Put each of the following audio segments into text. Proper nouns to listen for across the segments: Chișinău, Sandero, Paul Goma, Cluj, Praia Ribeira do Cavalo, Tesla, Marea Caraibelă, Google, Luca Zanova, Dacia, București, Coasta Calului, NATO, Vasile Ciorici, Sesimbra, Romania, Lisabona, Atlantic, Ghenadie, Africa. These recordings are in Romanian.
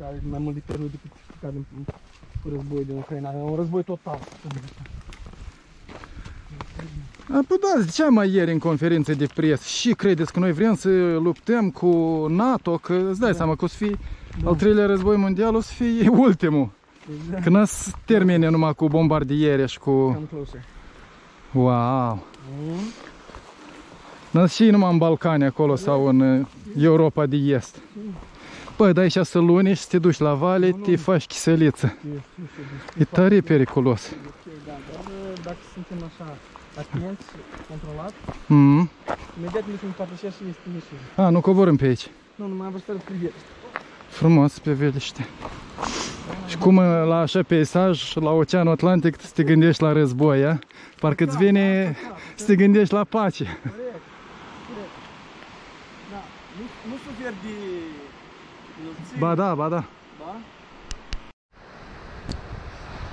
care mai mult dispărut decât ca din război din Ucraina. E un război total. Păi da, ziceam mai ieri în conferințe de pres, și credeți că noi vrem să luptăm cu NATO, că îți dai seama că o să fie al treilea război mondial, o să fie ultimul. Exact. Că n-ați termine numai cu bombardiere și cu... Wow! N-ați și numai în Balcani acolo sau în Europa de Est. Păi dai 6 luni și te duci la vale, te faci chiseliță. E tare periculos. Dacă suntem așa atenți, controlați, imediat mi se împărtășea și este mișul. A, nu coborâm pe aici? Nu, numai am văzut pe Veliște. Frumos, pe Veliște. Și cum la așa peisaj, la Oceanul Atlantic, să te gândești la război, a? Parcă îți vine să te gândești la pace. Corect, corect. Da, nu suferi de înălțime. Ba da, ba da.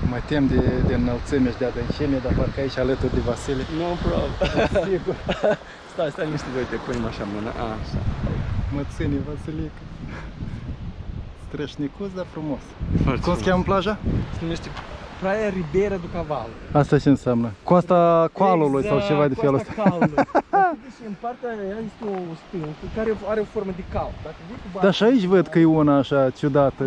Mă tem de înălțime și de adâncime, dar parcă aici alături de Vasile. No problem. Sigur. Stai niște, uite, punem așa mâna. Așa. Mă ține Vasilica. Strășnicuț, dar frumos. Cum se cheamă plaja? Se numește Praia Ribeira do Cavalo. Asta ce înseamnă? Coasta Calului sau ceva de felul ăsta. Coasta Calului. Deci în partea aia este o stâncă care are o formă de cal. Dar și aici văd că e una așa ciudată.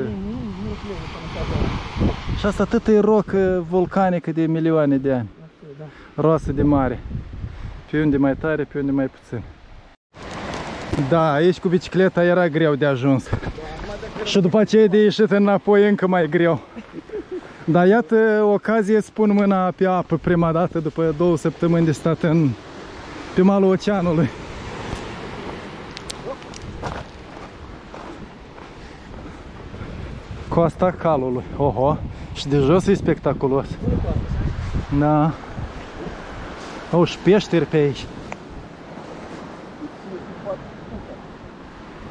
Și asta atât e rocă vulcanică de milioane de ani. Roasă de mare. Pe unde mai tare, pe unde mai puțin. Da, aici cu bicicleta era greu de ajuns. Și după aceea de ieșit înapoi încă mai greu. Dar iată, ocazie, spun mâna pe apă prima dată după 2 săptămâni de stat pe malul oceanului. Coasta Calului, oho, și de jos e spectaculos. Da. Au și peșteri pe aici.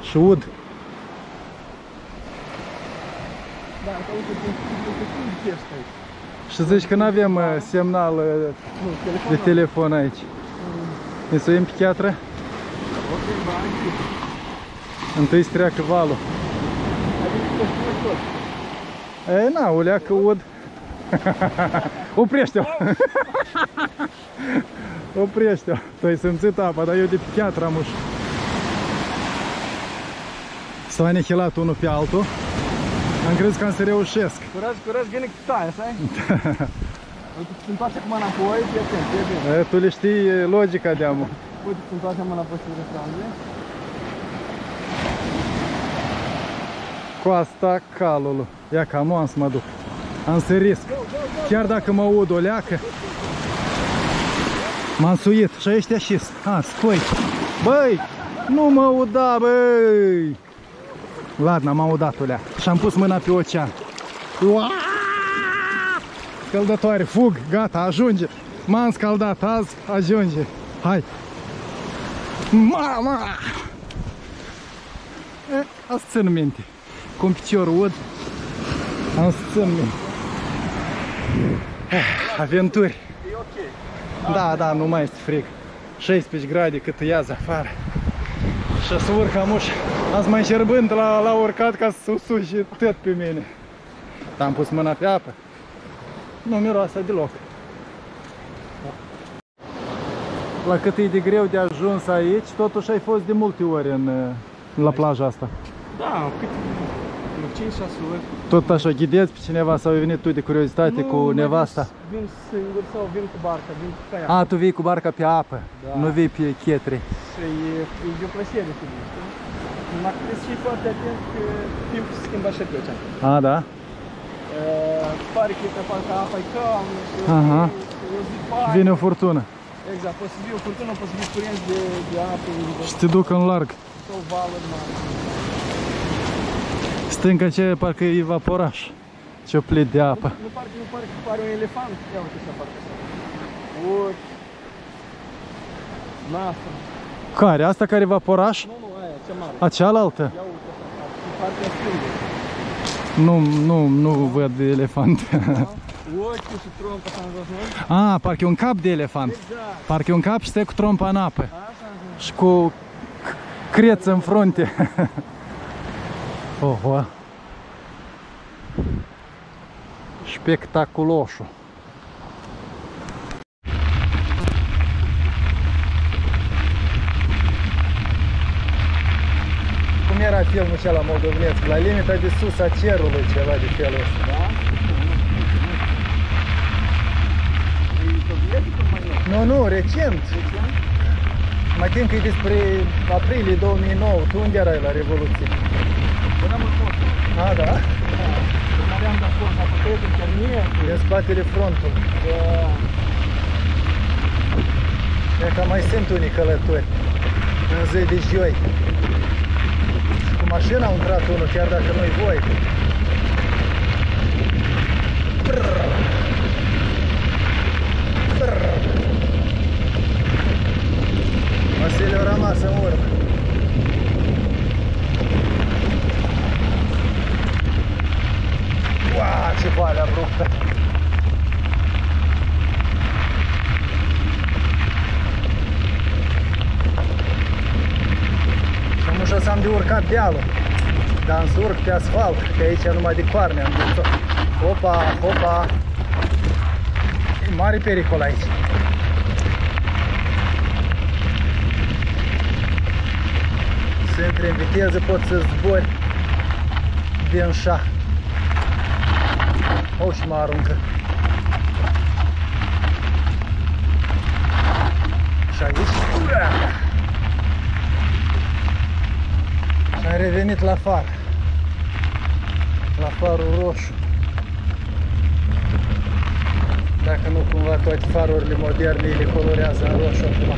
Și ud. Și zici că nu avem semnal de telefon aici. Ne suim pe cheatră? Întâi să treacă valul. Ei, na, o leacă ud. Oprește-o! Oprește-o! Tu ai simțit apa, dar eu de pe cheatră am uși. S-au anihilat unul pe altul. Am crezut că am să reușesc. Curaj, curaj, gândi cu tare, stai? Uite, se întoarce acum înapoi, fii atent, fii atent. Tu le știi logica de-amă. Uite, se întoarce acum înapoi și restrangele. Coasta Calului. Ia că am să mă duc. Am să risc. Chiar dacă mă ud o leacă. M-am suit și ăștia șis. A, scoi. Băi, nu mă uda, băi. Ladna, m-am udat o leacă. Și-am pus mâna pe ocean. Uaaaa! Căldătoare, fug, gata, ajunge. M-am scaldat azi, ajunge. Hai! Mama! Asta țin minte. Cu un picior ud. Am să țin minte. Aventuri. E ok. Da, da, nu mai este frig. 16 grade cât iază afară. Și să urc am ușa. Azi mai șerbând la urcat ca să usuși și tăt pe mine. Dar am pus mâna pe apă. Nu miroase deloc. La cât e de greu de ajuns aici, totuși ai fost de multe ori la plaja asta. Da, câte 5-6 ori. Tot așa, ghidezi pe cineva sau ai venit tu de curiozitate cu nevasta? Nu, vin singur sau vin cu barca, vin cu caiac. A, tu vii cu barca pe apă, nu vii pe chetre. Și e o plăcere cu mine. Mă crezi și foarte atent că timpul se schimbă așa pe ocean. A, da? Pare că e pe parcă apa e calmă și o zi pare. Vine o furtună. Exact, poți să vii o furtună, poți să vii curenți de apă. Și te duc în larg. Sau valuri mari. Stânca aceea parcă e evaporaș. Ce-o plit de apă. Nu pare că pare un elefant. Ia uite așa parcă așa. Uite. Nastră. Care? Asta care e evaporaș? Nu. A cealaltă? Nu văd de elefant. A, parcă e un cap de elefant. Parcă e un cap și stai cu trompa în apă. Și cu creț în frunte. Oho. Spectaculoso. Cum era filmul cel la moldovneț? La limita de sus a cerului, ceva de felul ăsta, da? Nu, nu, recent. Mă tem că e despre aprilie 2009. Tu unde erai la Revoluție? Eram în postul. A, da? Măream de acolo, la pătăiet în Cernie. Din spatele frontului. Da. E că mai sunt unii călători. În zi de joi. Și cu mașina au intrat unul, chiar dacă nu-i voi. Vasile a rămas în urmă. Uau, ce vale abruptă! Am ușa să am de urcat dealul, dar am să urc pe asfalt, că aici numai de coarne am dus-o. Opa, opa! E mare pericol aici. Să intri în viteză, poți să zbori din șa. O, și mă aruncă. Și aici. Și am revenit la far. La farul roșu. Dacă nu, cumva toate farurile moderne le colorează în roșu acum.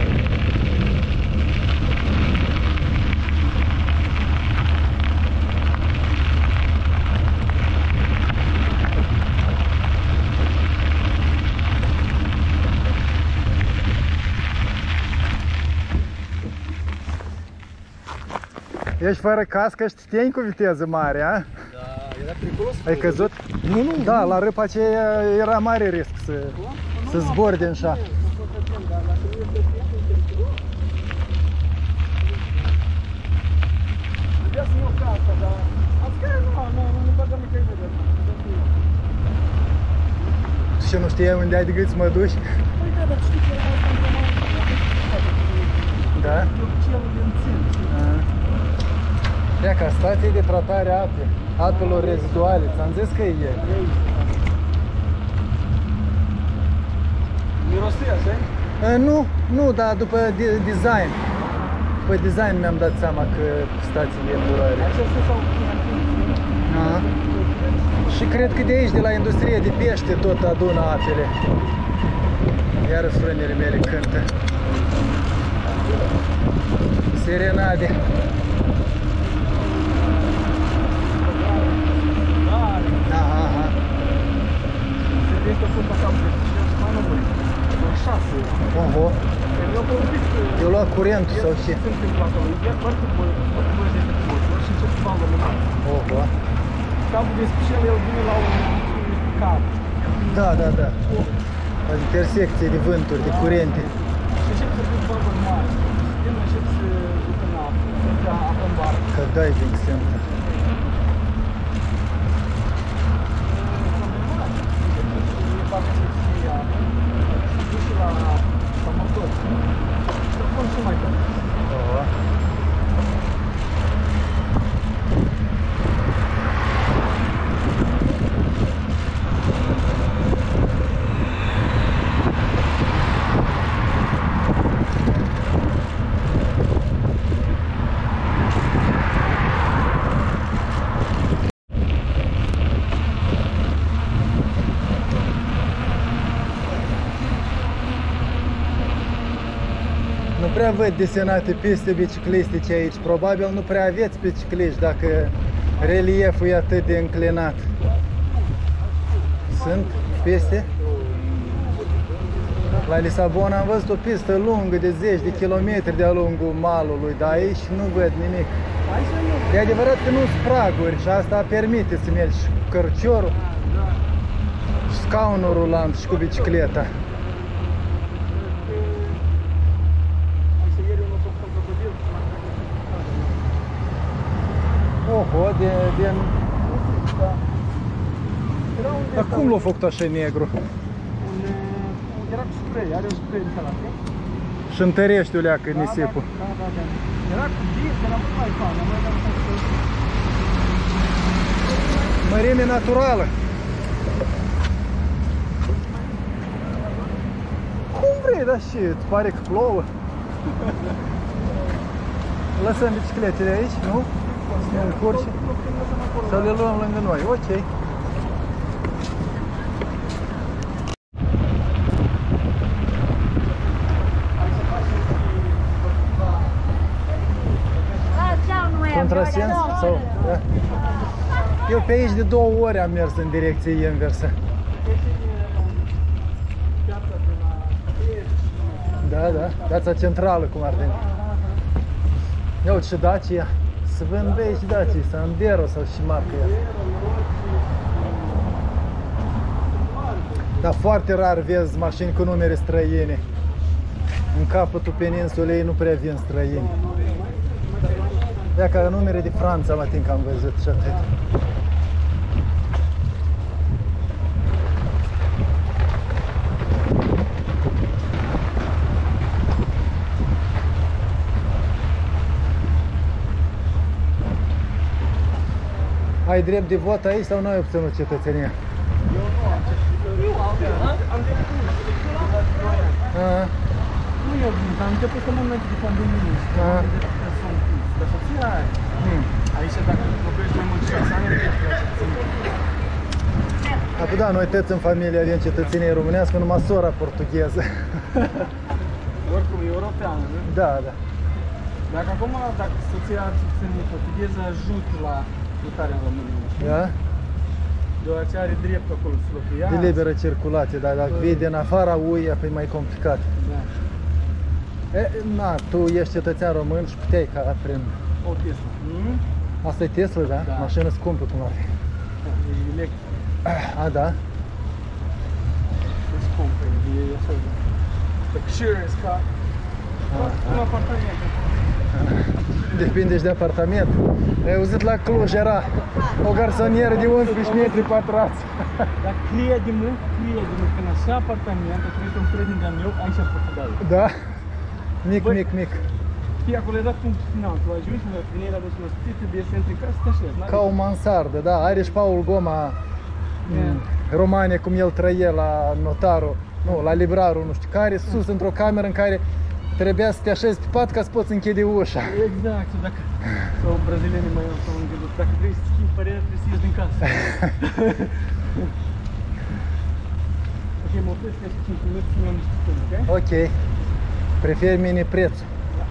Ești fără cască, ești teni cu viteză mare, a? Da, era periculos. Ai căzut? Nu, nu. Da, la râpa aceea era mare risc să zbori din așa. Și nu știi unde ai de gât să mă duci? Păi da, dar știi că era asta în urmă. Ia ca stație de tratare a apelor reziduale, ți-am zis că e el. Mirosea, așa? Nu, nu, dar după design. După design mi-am dat seama că stația e îndurare. Și cred că de aici, de la industrie de pește, tot adună apele. Iară frânele mele cântă. Serenade. Este o făcut așa, mai nu voi, în 6 ori. Oho! Eu luat curentul sau ce? Sunt în placa, îi iar doar cu bărăși de motor și încep să facă lumea. Oho! Capul de spișel, el vine la un cap. Da, da, da. Intersecție de vânturi, de curente. Și încep să fie facă lumea. Și încep să ducă în apă, să fie apă în bară. Că dai din exemplu. Nu prea văd desenate piste biciclistice aici, probabil nu prea aveți bicicliști dacă relieful e atât de înclinat. Sunt piste? La Lisabona am văzut o pistă lungă de 10 de kilometri de-a lungul malului, dar aici nu văd nimic. E adevărat că nu sunt praguri și asta permite să mergi cu cărciorul și scaunul rulant și cu bicicleta. Oho, din... Dar cum l-a făcut așa negru? Era cu spray, are un spray de la fel. Și întărește ulea că nisipul. Da. Era cu ghid, era mult mai fain, am mai dat un spray. Mărime naturală. Cum vrei, dar și îți pare că plouă? Lăsăm bicicletele aici, nu? Să ne încurce. Să le luăm lângă noi, ok. Contrasens? Sau? Da. Eu pe aici de 2 ori am mers în direcție inversă. Da. Piața centrală, cum ar veni. Ia uite și Dacia. Să vând pe aici Dacia, Sandero sau și marca ea. Dar foarte rar vezi mașini cu numere străine. În capătul peninsulei nu prea vin străini. Ia ca numere de Franța, mă tin că am văzut și atât. Ai drept de vot aici sau nu ai obținut cetățenia? Eu nu am cetățenia. Nu eu vin, am început să mă merg de condominiu. Dar soția aia. Aici dacă locuiești mai mult 6 ani, nu trebuie. Atât da, noi toți în familie avem cetățenie românească, numai sora portugheză. Oricum, europeană, nu? Da. Dacă acum, dacă soția are cetățenie portugheză, ajut la votarea în România. Da? Deoarece are drept acolo să locuiască. De liberă circulație, dar dacă vii din afara UE, e mai complicat. Da. Na, tu ești cetățean român și puteai ca prin... O Tesla. Asta e Tesla, da? Mașină scumpă, cum ar fi. E electric. A, da? E scumpă, e așa, da. Luxurious car. Un apartament. Depinde și de apartament. Ai auzit la Cluj, era o garsonieră de 11 metri pătrați. Dar crede-mă, că în așa apartament, a trebuit un prieten de-al meu, aici am făcut de-al. Da? Mic. Știi, acolo era cum tu ajungi, prin el a dus la spate, trebuie să intri în casă, te așezi. Ca o mansardă, da, are și Paul Goma, România, cum el trăie la notarul, nu, la librarul, nu știu care, sus, într-o cameră în care trebuia să te așezi pe pat ca să poți închide ușa. Exact, dacă, sau brazilienii mai au, sau înghelut, dacă vrei să schimbi părerea, trebuie să ieși din casă. Ok, mă opresc ca și 5 minute și mi-am niște tăi, ok? Prefer mini prețul. Da.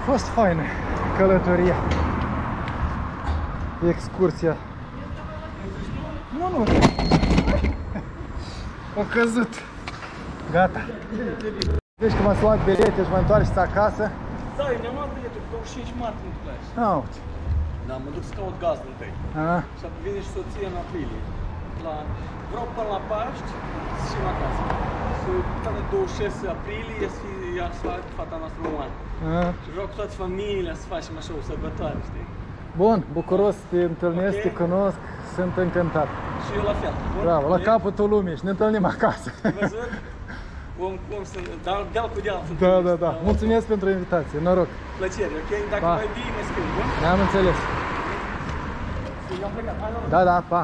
A fost faină călătoria. Excursia. Nu. O căzut. Gata. Deci că m-ați luat bilete și mă întoarceți acasă. Da, eu ne-am luat biletul cu 25 martie în Cluj. Auzi. Da, mă duc să caut gazdă întâi. Și apoi vine și soția în aprilie. Vreau până la Paști și în acasă. Și până 26 aprilie ea să facă fata noastră română. Și vreau cu toată familia să facem așa o sărbătoare, știi? Bun, bucuros să te întâlnesc, te cunosc, sunt încântat. Și eu la fel. Bravo, la capătul lumii și ne întâlnim acasă. Om sunt, dar deal cu deal sunt. Da. Mulțumesc pentru invitație, noroc. Plăcere, ok? Dacă mai vii, mă scriu, bun? Am înțeles. Eu am plecat, hai noroc. Da, pa.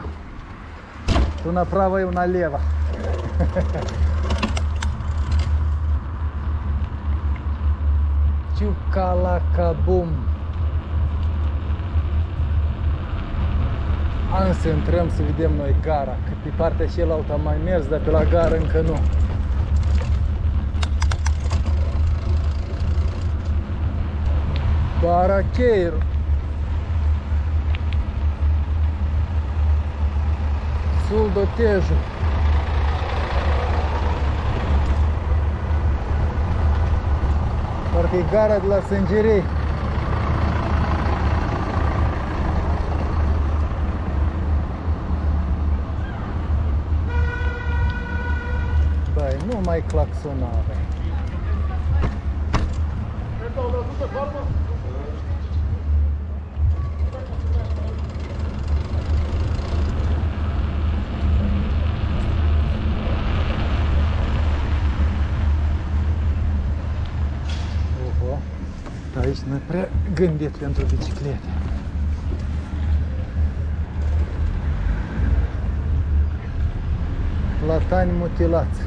Tu napravă e una leva. Ciucalacabum. Am să intrăm să vedem noi gara, că pe partea și el alta mai mers, dar pe la gara încă nu. Baracheiro. Sul do Tejo. Parcă e gara de la Sângirei. Băi, nu mai claxonare. Aici nu e prea gândit pentru biciclete. Platani mutilați.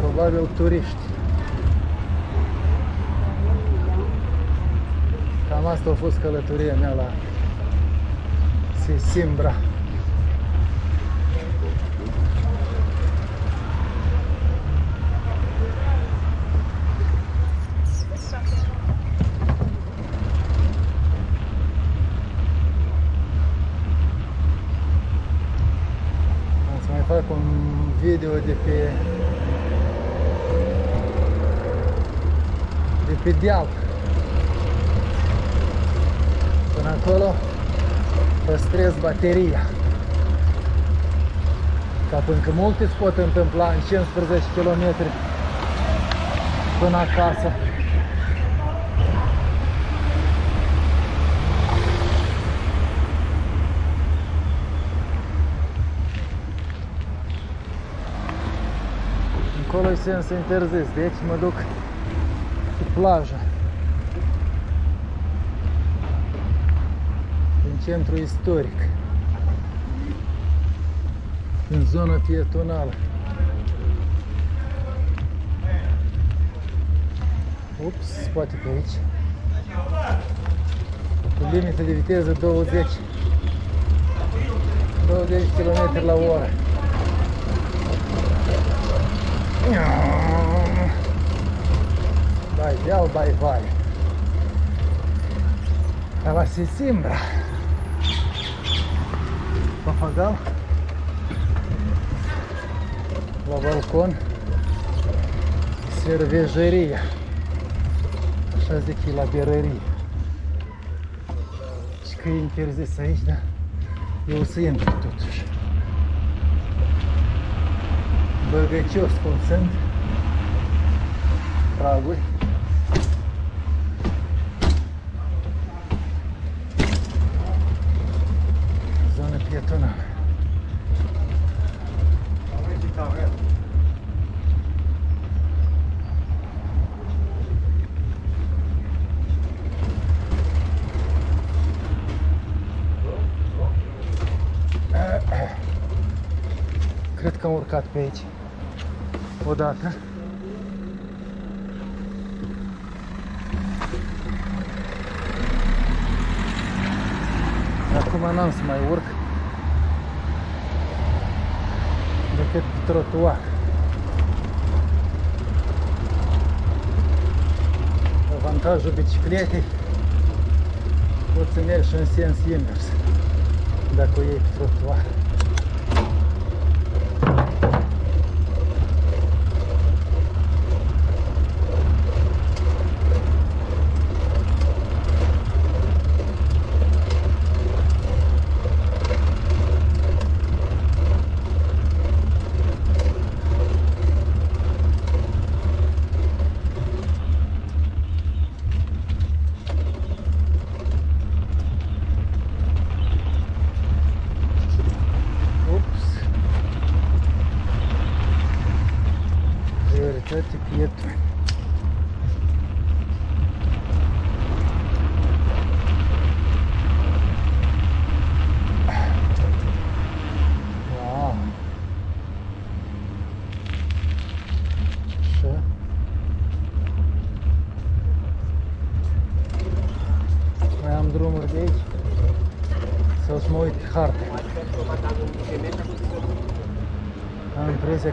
Probabil turiști. Cam asta a fost călătoria mea la Sesimbra. Video de pe deal. Până acolo păstrez bateria. Ca încă multe îți pot întâmpla în 15 km până acasă. Acolo e sens interzis, deci mă duc pe plajă. În centru istoric. În zona pietonală. Ups, poate pe aici. Cu limită de viteză 20 km la oră. Vai deal, vai, vai. Ela se simbra. Papagal. La balcon. Cervejeria. Așa zic ei la berărie. Și că e interzis aici, da? Eu o să intru totuși. Băgăcios cum sunt traguri. Zona pietonală. Cred că am urcat pe aici odată. Acum n-am să mai urc decât pe trotuar. Avantajul bicicletei, poți să mergi în sens invers dacă o iei pe trotuar.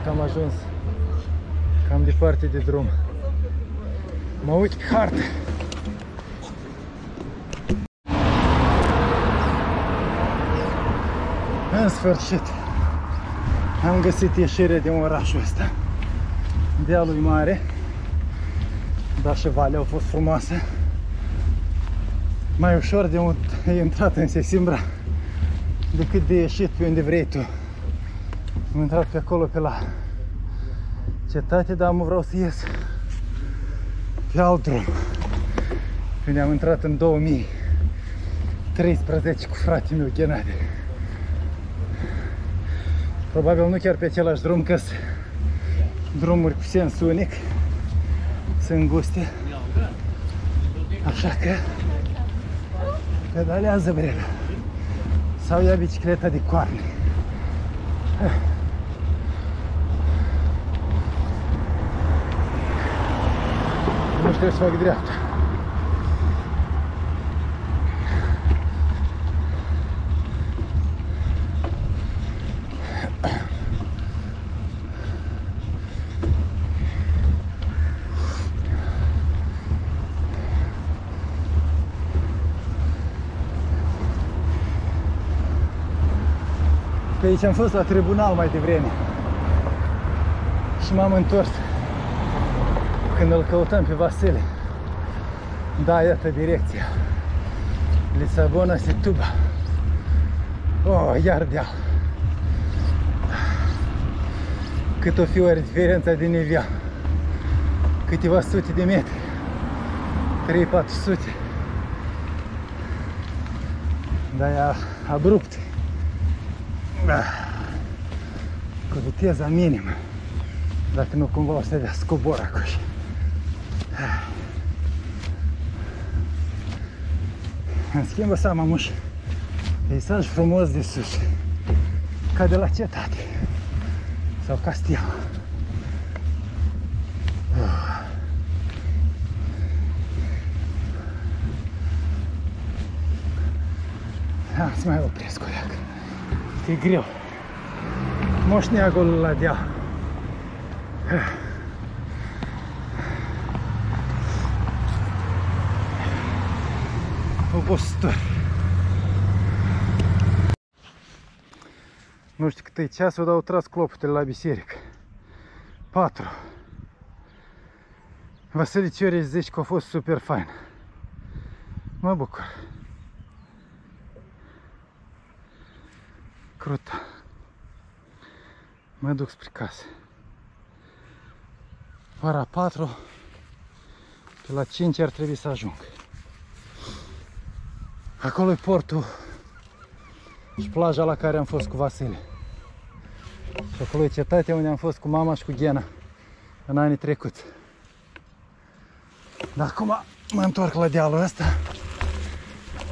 Că am ajuns cam departe de drum. Mă uit pe hartă. În sfârșit am găsit ieșirea din orașul ăsta. Dealul e mare, dar și valea a fost frumoasă. Mai ușor de mult e intrat în Sesimbra decât de ieșit pe unde vrei tu. Am intrat pe acolo, pe la cetate, dar mă vreau să ies pe alt drum. Când am intrat în 2013 cu fratele meu, Ghenadie. Probabil nu chiar pe același drum, că sunt drumuri cu sens unic, sunt înguste. Așa că pedalează brevă sau ia bicicleta de coarne. Nu știu să fac dreapta. Pe aici am fost la tribunal mai devreme și m-am întors când îl căutam pe Vasile. Da, iată direcția. Lisabona, Setuba. Oh, iar deal. Cât o fi oare diferența de nivel? Câteva sute de metri. 3-4 sute. Dar e abrupt. Cu viteza minimă, dacă nu cumva o să dea scobor acolo. În schimb, o să am amuși peisaj frumos de sus, ca de la cetate sau castel. Să mai opresc o leacă. E greu. Moșnea acolo la deal. Obositor. Nu știu cât e ceasul, dar au tras clopotele la biserică. 4. Vasile Ciorici zice că a fost super fain. Mă bucur. Cruta. Mă duc spre casă. Ora 4, pe la 5 ar trebui să ajung. Acolo e portul și plaja la care am fost cu Vasile. Și acolo e cetatea unde am fost cu mama și cu Ghena în anii trecuți. Dar acum mă întorc la dealul ăsta,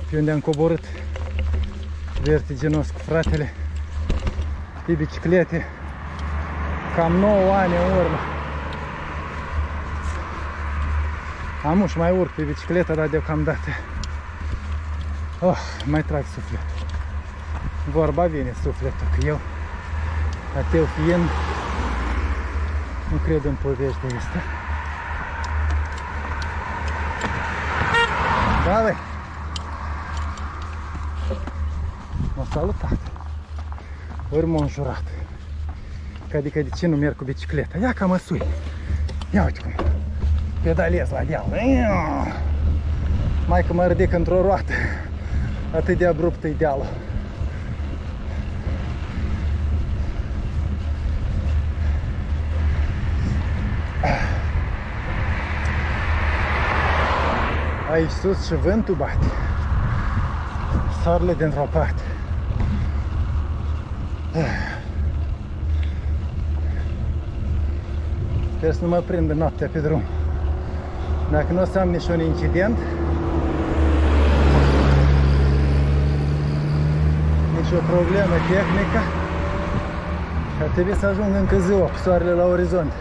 pe unde am coborât vertiginos cu fratele pe biciclete cam 9 ani în urmă. Amu și mai urc pe bicicletă, dar deocamdată mai trag sufletul. Vorba vine sufletul, că eu, ateu fiind, nu cred în povești de astea. Da, băi! M-a salutat, ori m-a înjurat. Că adică de ce nu merg cu bicicleta? Ia ca mă sui. Ia uite cum pedalez la deal. Mai că mă ridic într-o roată. Atât de abruptă e dealul. Aici sus și vântul bate. Soarele dintr-o parte. Sper să nu mă prind noaptea pe drum. Dacă nu o să am niciun incident, nici o problemă tehnică, ar trebui să ajung încă ziua cu soarele la orizont.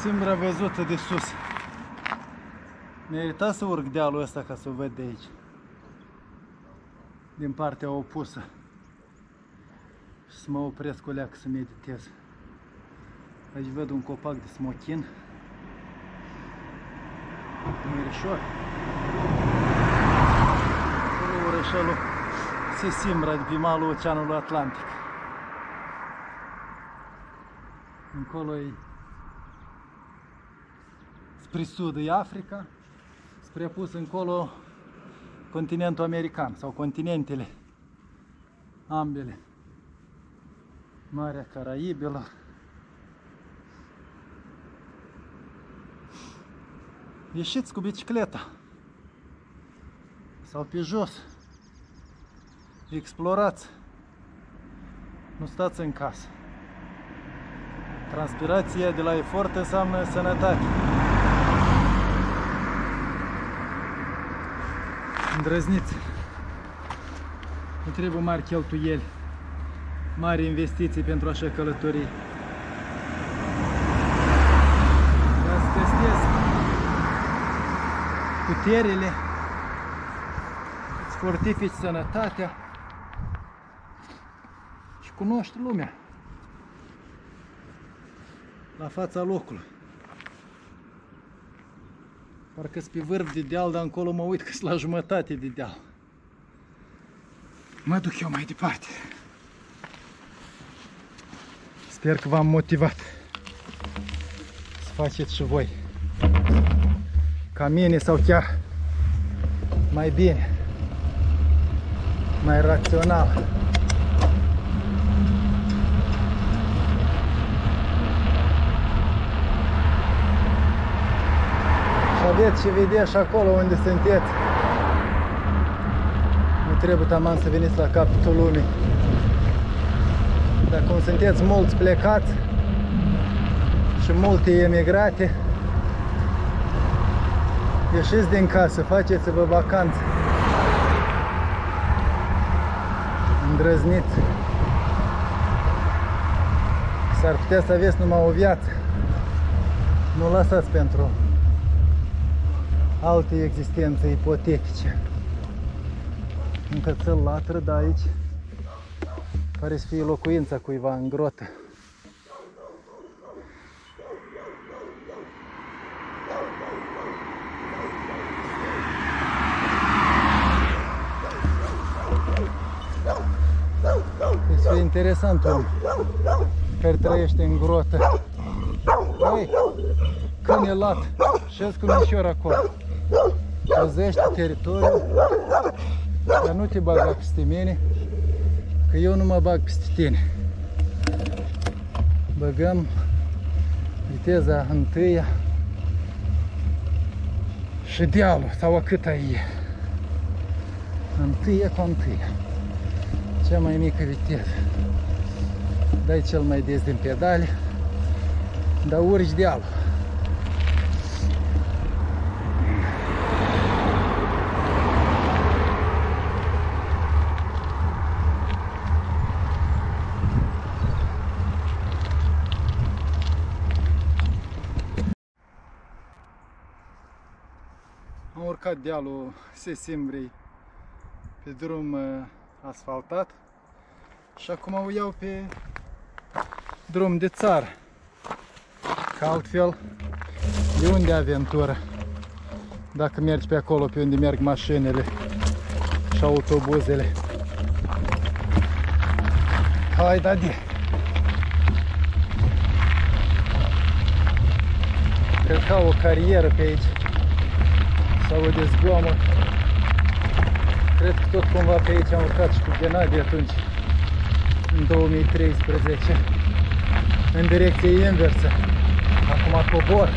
Sesimbra văzută de sus. Merita să urc dealul ăsta ca să o văd de aici. Din partea opusă. Și să mă opresc o leacă să meditez. Aici văd un copac de smochin. Mirișor. Acolo orășelul Sesimbra, de pe malul Oceanului Atlantic. Încolo e spre sud e Africa, spre apus încolo continentul american sau continentele, ambele. Marea Caraibelă. Ieșiți cu bicicleta sau pe jos, explorați, nu stați în casă. Transpirația de la efort înseamnă sănătate. Îndrăzniți, nu trebuie mari cheltuieli, mari investiții pentru așa călătorii. Vreau să testez puterile, îți fortifici sănătatea și cunoști lumea la fața locului. Parcă-s pe vârf de deal, dar încolo mă uit că-s la jumătate de deal. Mă duc eu mai departe. Sper că v-am motivat să faceți și voi ca mine sau chiar mai bine, mai rațional. Vedeți și vedeți și acolo unde sunteți. Nu trebuie taman să veniți la capătul lumii. Dar cum sunteți mulți plecați și multe emigrate, ieșiți din casă, faceți-vă vacanță. Îndrăzniți. S-ar putea să aveți numai o viață. Nu lăsați pentru alte existențe ipotetice. Încă țăl latră, dar aici pare să fie locuința cuiva în grotă. Este interesant om care trăiește în grotă. Băi, câine lat, șezi cu mișor acolo. Păzește teritoriul, dar nu te baga peste mine, că eu nu mă bag peste tine. Băgăm viteza întâia și dealul, sau a câta e. Întâia cu întâia. Cea mai mică viteză. Dai cel mai des din pedale, dar urci dealul. Am urcat dealul Sesimbrei pe drum asfaltat și acum o iau pe drum de țară, că altfel de unde aventură dacă mergi pe acolo pe unde merg mașinile și autobuzele. Hai, Dadi! Cred că au o carieră pe aici sau o dezgoamă. Cred că tot cumva pe aici am urcat și cu Ghenadie atunci, în 2013, în direcție inversă. Acum cobor.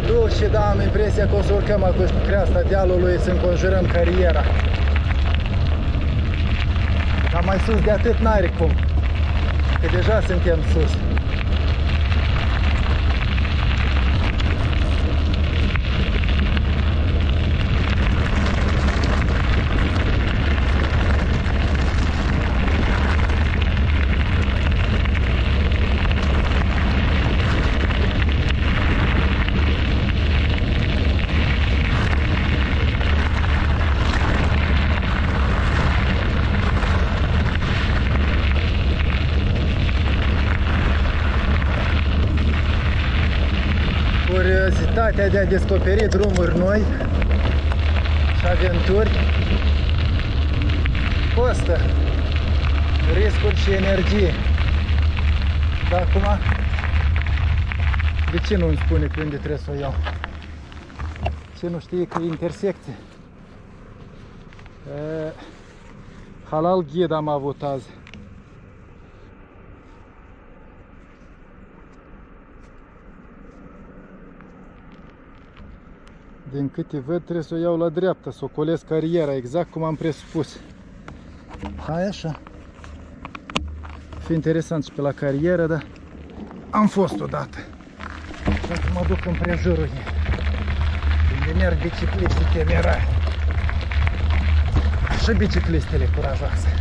mă duc și da, am impresia că o să urcăm acolo cu creasta dealului, să înconjurăm cariera. Dar mai sus de atât n-are cum, că deja suntem sus. Curiozitatea de a descoperi drumuri noi și aventuri costă riscuri și energie. Dar acum, de ce nu-mi spune pe unde trebuie să o iau? Ce nu știe că e intersecție? Halal ghid am avut azi. Din câte văd, trebuie să o iau la dreapta, să o colesc cariera, exact cum am presupus. Hai așa. Fi interesant și pe la carieră, dar am fost odată. Dacă mă duc împrejurul ei, unde merg bicicliștii temerari. Și biciclistele curajoase.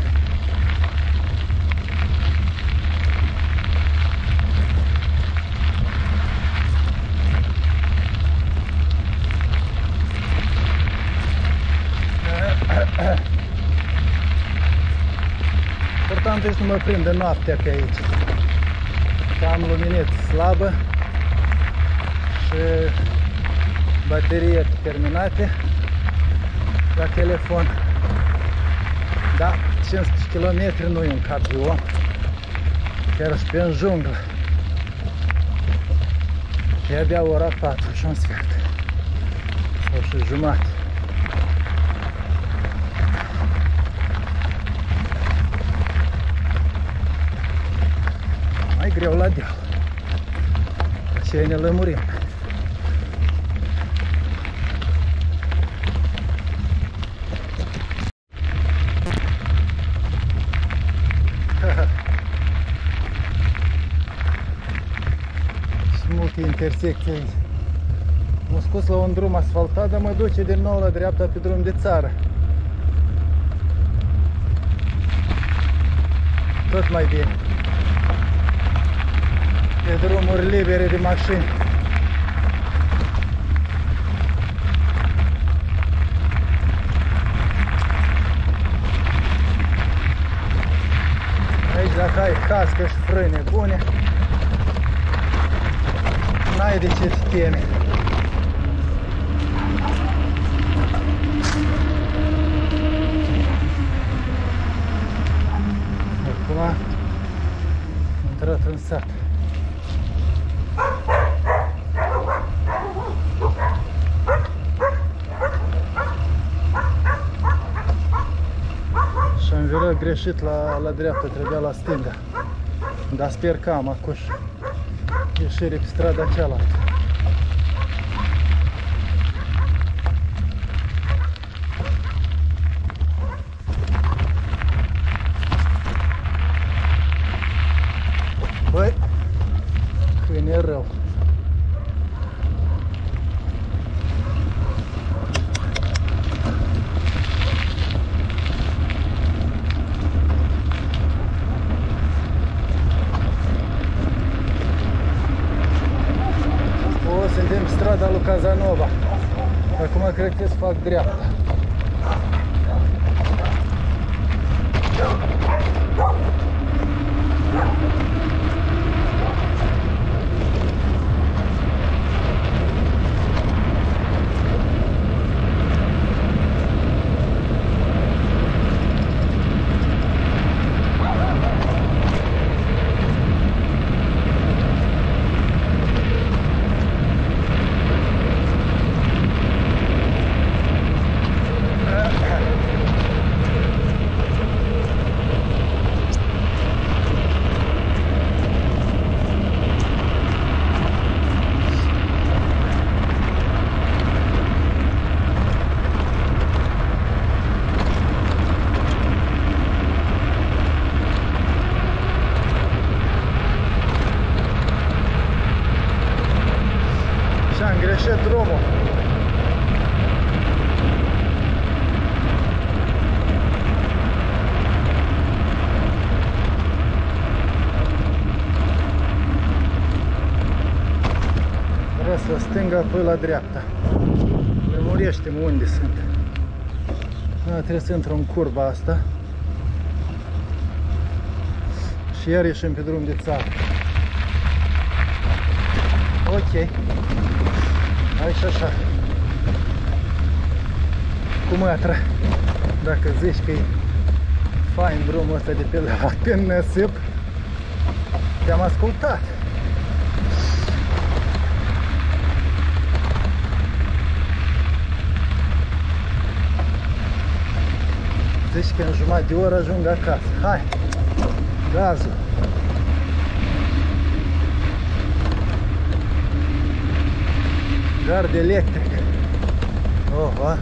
Important este să mă prindă noaptea pe aici, că am lumineță slabă și baterie terminate la telefon. Da, 15 km nu e un cap de om, chiar și pe în junglă. E abia ora 4 și un sfert sau și jumătate. Greu la deal. Așa ne lămurim. Sunt multe intersecții aici. M-am scos la un drum asfaltat, dar mă duce din nou la dreapta pe drum de țară. Tot mai bine. De drumuri libere de mașini. Aici dacă ai cască și frâne bune, n-ai de ce te teme. Acum am intrat în sat. Greșit la dreapta, trebuia la stânga. Dar sper că am acuși ieșire pe strada cealaltă. Băi, câine e rău. Strada Luca Zanova. Acum cred că să fac dreapta. stânga, apoi la dreapta. Lămurește-mă unde sunt. A, trebuie să intru în curba asta. Și iar ieșim pe drum de țară. Ok. Hai și așa. Cu mătra. Dacă zici că e fain drumul ăsta de pe la Năsip, te-am ascultat. Zici că în jumătate de oră ajung acasă. Hai! Gazul! Gard electric. Oha!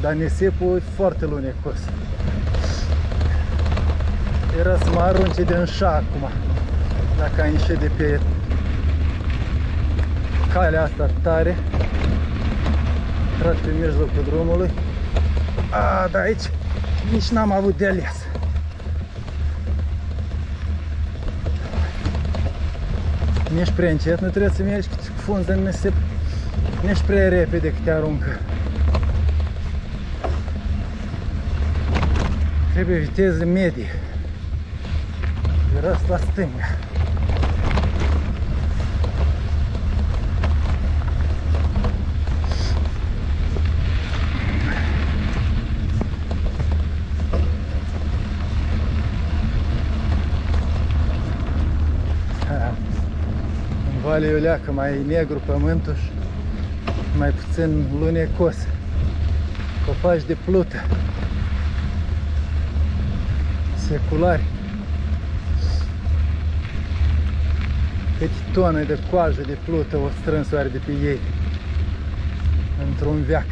Dar nisipul e foarte lunecos. Era să mă arunce din șa acum, dacă am ieșit de pe calea asta tare. Intrat pe mijlocul drumului. A, dar aici nici n-am avut de ales. Nici prea încet nu trebuie să mergi, cât funză în nisip. Nici prea repede, cât te aruncă. Trebuie viteză medie. Răs la stânga. În Vale Iuleacă mai e negru pământul și mai puțin lunecos. Copaci de plută. Seculari. Câte tone de coajă de plută o strâns oare de pe ei într-un veac.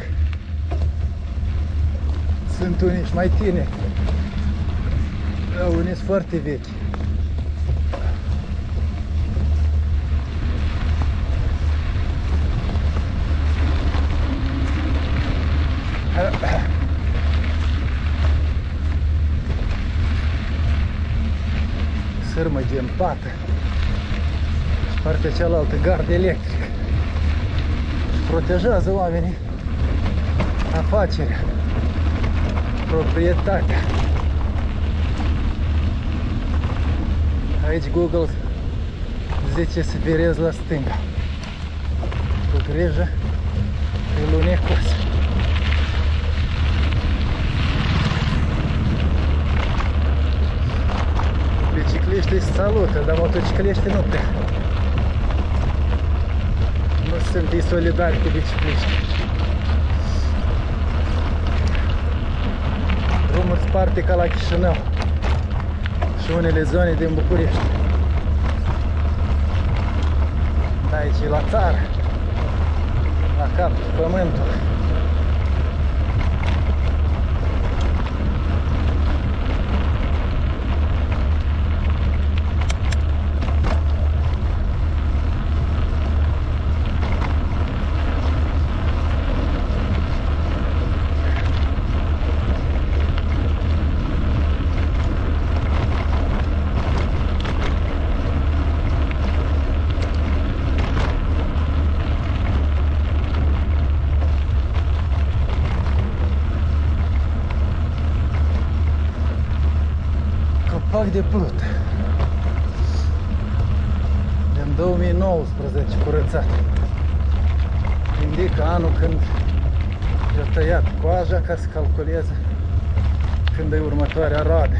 Sunt unii și mai tineri, unii sunt foarte vechi. Sârmă gempată. Partea cealaltă, gard electric. Protejează oamenii, afacerea, proprietatea. Aici Google zice să virezi la stânga. Cu grijă, e lunecos. Bicicliștii se salută, dar motocicliștii nu prea. Sunt solidari cu bicicliștii. Drumuri sparte ca la Chișinău și unele zone din București. Aici e la țară, la cap pământul. De plută. Din 2019 curățat. Indică anul când i-a tăiat coaja ca să calculeze când e următoarea roadă.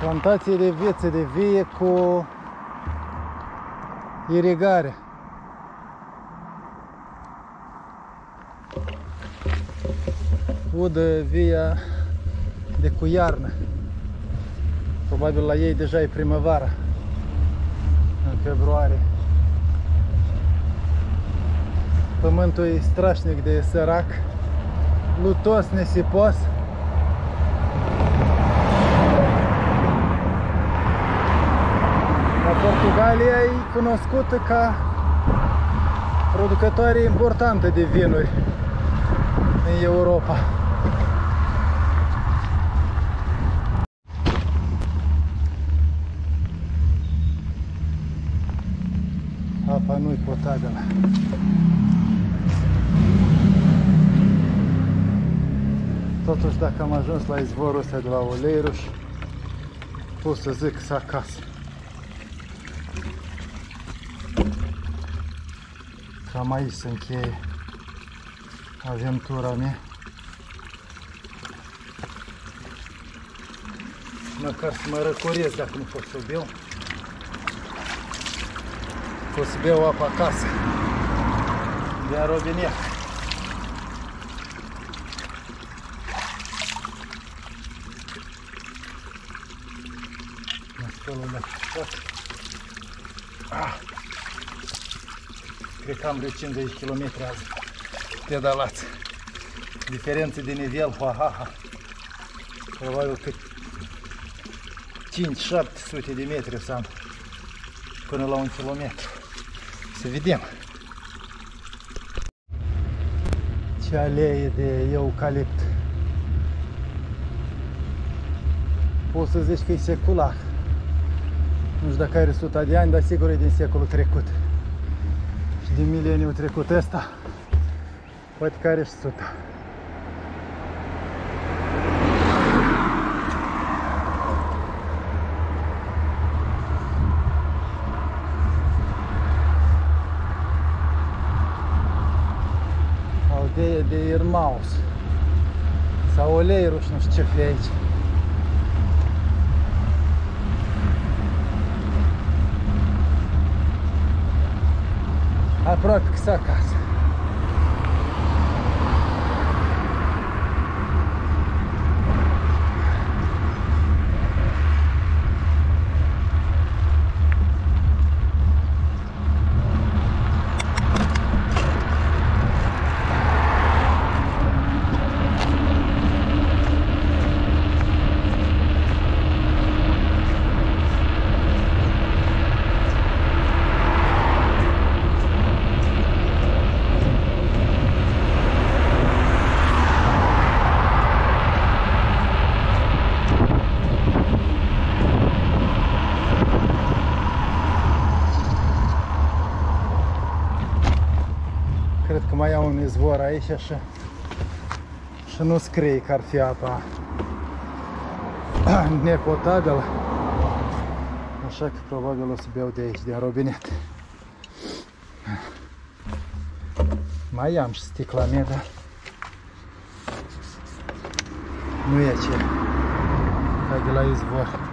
Plantație de viețe de vie cu irigare. Udă via de cu iarnă. Probabil la ei deja e primăvara. În februarie. Pământul e strașnic de sărac. Lutos, nisipos. La Portugalia e cunoscută ca producătoare importantă de vinuri. în Europa. Apa nu-i potabilă. Totuși, dacă am ajuns la izvorul ăsta de la Oleiruș, pot să zic că-s acasă. Cam aici se încheie aventura mea. Măcar să mă răcoresc dacă nu pot să beau. Pot să beau apă acasă, din robinet. Cred că am vreo 50 km azi pedalat. Diferență de nivel, ha-ha-ha. Probabil cât 5-700 de metri să am până la 1 km. Să vedem. Ce alee de eucalipt. Poți să zici că e secular. Nu știu dacă are 100 de ani, dar sigur e din secolul trecut. Și din mileniul trecut ăsta, poate că are și 100. Aldeie de Irmaus sau Oleiruș, nu știu ce fie aici. Aproape că-s acasă. Mai iau un izvor aici așa și nu scrie că ar fi apa nepotabilă, așa că probabil o să beau de aici, din robinet. Mai am și sticla mea, dar nu e aceea ca de la izvor.